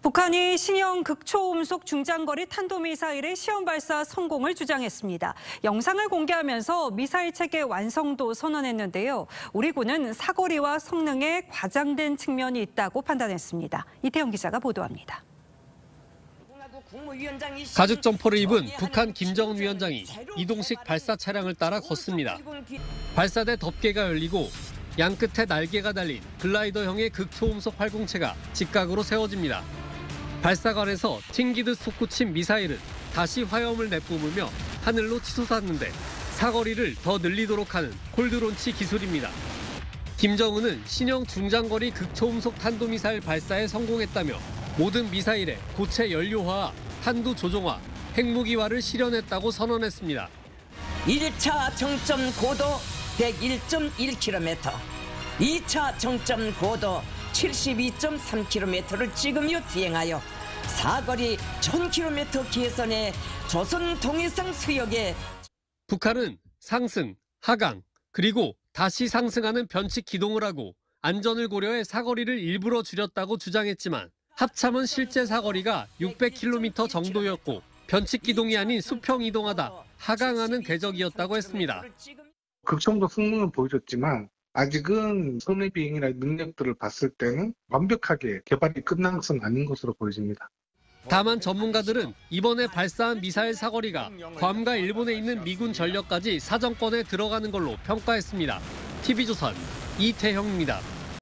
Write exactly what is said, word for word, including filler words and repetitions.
북한이 신형 극초음속 중장거리 탄도미사일의 시험 발사 성공을 주장했습니다. 영상을 공개하면서 미사일 체계 완성도 선언했는데요. 우리 군은 사거리와 성능에 과장된 측면이 있다고 판단했습니다. 이태용 기자가 보도합니다. 가죽 점퍼를 입은 북한 김정은 위원장이 이동식 발사 차량을 따라 걷습니다. 발사대 덮개가 열리고 양 끝에 날개가 달린 글라이더형의 극초음속 활공체가 직각으로 세워집니다. 발사관에서 튕기듯 솟구친 미사일은 다시 화염을 내뿜으며 하늘로 치솟았는데 사거리를 더 늘리도록 하는 콜드론치 기술입니다. 김정은은 신형 중장거리 극초음속 탄도미사일 발사에 성공했다며 모든 미사일에 고체 연료화와 탄두 조종화, 핵무기화를 실현했다고 선언했습니다. 일 차 정점 고도 백일 점 일 킬로미터, 이 차 정점 고도 칠십이 점 삼 킬로미터를 지금요 비행하여 사거리 천 킬로미터 개선해 조선 동해상 수역에 북한은 상승, 하강, 그리고 다시 상승하는 변칙 기동을 하고 안전을 고려해 사거리를 일부러 줄였다고 주장했지만 합참은 실제 사거리가 육백 킬로미터 정도였고 변칙 기동이 아닌 수평 이동하다 하강하는 궤적이었다고 했습니다. 극초음속 성능은 보여줬지만 아직은 손해 비행이나 능력들을 봤을 때는 완벽하게 개발이 끝난 것은 아닌 것으로 보여집니다. 다만 전문가들은 이번에 발사한 미사일 사거리가 괌과 일본에 있는 미군 전력까지 사정권에 들어가는 걸로 평가했습니다. 티비조선 이태형입니다.